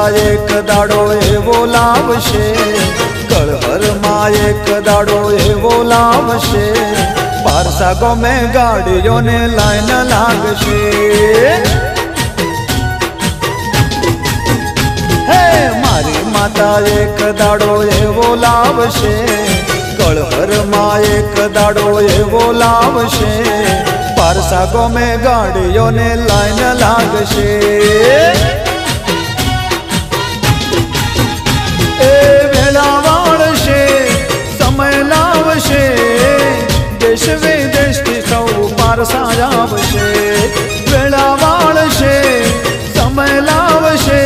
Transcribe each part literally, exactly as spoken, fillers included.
માં એક દાડો એવો લાવશે, કળહર માં એક દાડો એવો લાવશે, પારસા ગમે ગાડીઓને લાઈન લાગશે। હે મારી માતા એક દાડો એવો લાવશે, કળહર માં એક દાડો એવો લાવશે, પારસા ગમે ગાડીઓને લાઈન લાગશે। देश विदेश थी सौ पारसा आवशे, वेला वाळशे समय लावशे,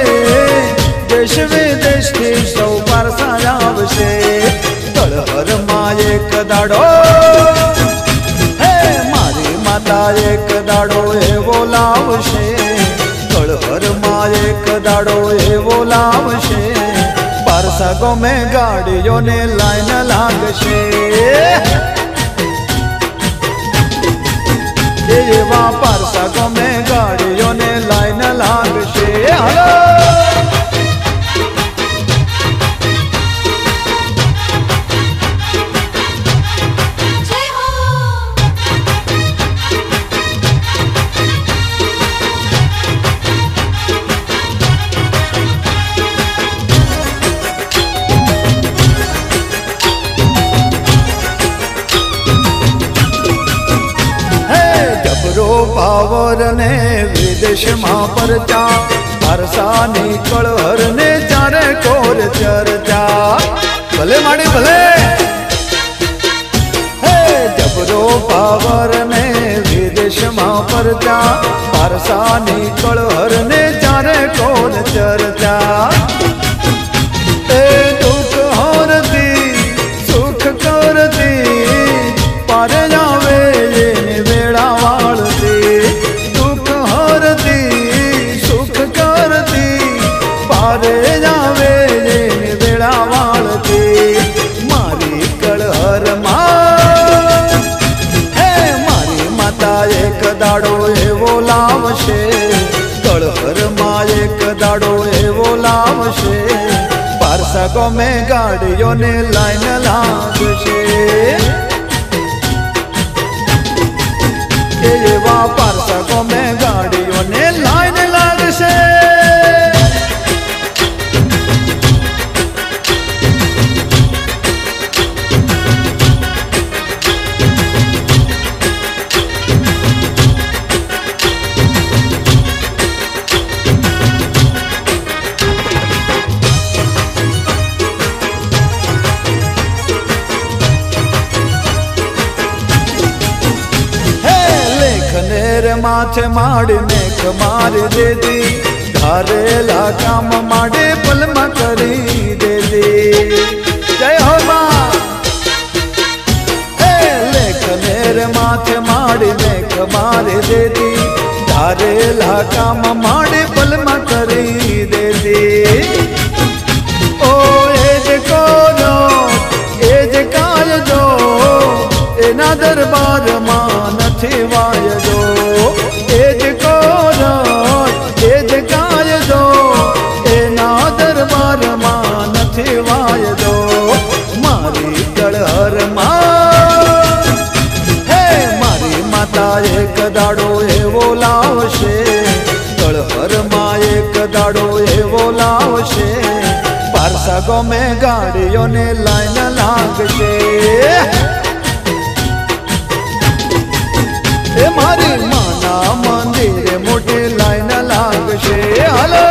देश विदेश थी सौ पारसा आवशे, कळहर मां एक दाडो। हे मारी माता एक दाडो एवो लावशे, कळहर मां एक दाडो एवो लावशे, पारसा गमे गाडीओने लाईन लागशे। एवा पारसा गमे गाडीओने लाईन लागशे। पावर ने विदेश मां परचा, पारसा नी कळहर ने चारे कोर चर्चा। भले माड़ी भले। हे जबरो पावर ने विदेश मां परचा, पारसा नी कळहर ने चारे कोर चर्चा। ए दुख होरती सुख करती, पारे जावे ये वेड़ा वाळती। દાડો એવો લાવશે, કળહર માં એક દાડો એવો લાવશે, પારસા ગમે ગાડીઓને લાઈન લાગશે। એવા પારસા ગમે ગાડીઓને લાઈન લાગશે। माथे माड़ी नेक मारी देदी, धारेला काम माड़े पलमा करी देदी। जय हो मां। ए लेख मेरे माथे माड़ी नेक मारी देदी, धारेला काम माड़े पलमा करी देदी। ओ एज कोरो एज काल जो, एना दरबार मां नथी वायदो। એક દાડો એવો લાવશે, કળહર માં એક દાડો એવો લાવશે, પારસા ગમે ગાડીઓને લાઈન લાગશે। એ મારી માના મંદિરે મોટી લાઈન લાગશે। હાલો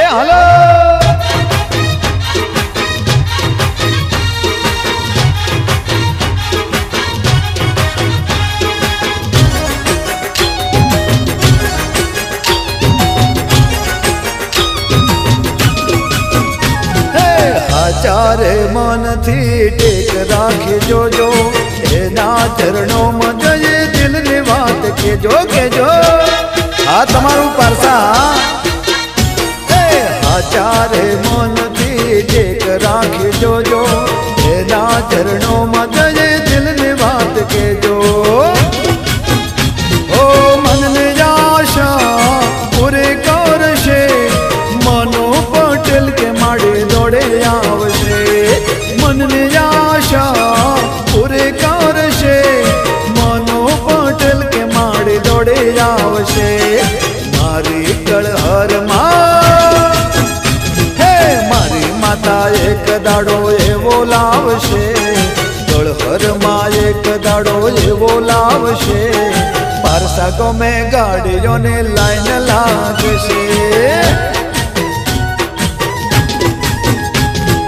એ હાલો। चारे मन थी टेक राखी जो जो, एना चरणों में जये दिल ने बात के जो के जो। आ तमारू पारसा। हे आ चारे मन थी टेक राखी जो जो, एना चरणों में जये दिल ने बात के जो। आवशे मारी कळहर मां हे मारी माता एक दाडो एवो लावशे कळहर मां एक दाडो एवो लावशे पारसागो में गाड़ियों ने लाइन लागशे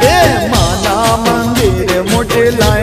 हे माना मंदिर मोटे लाइन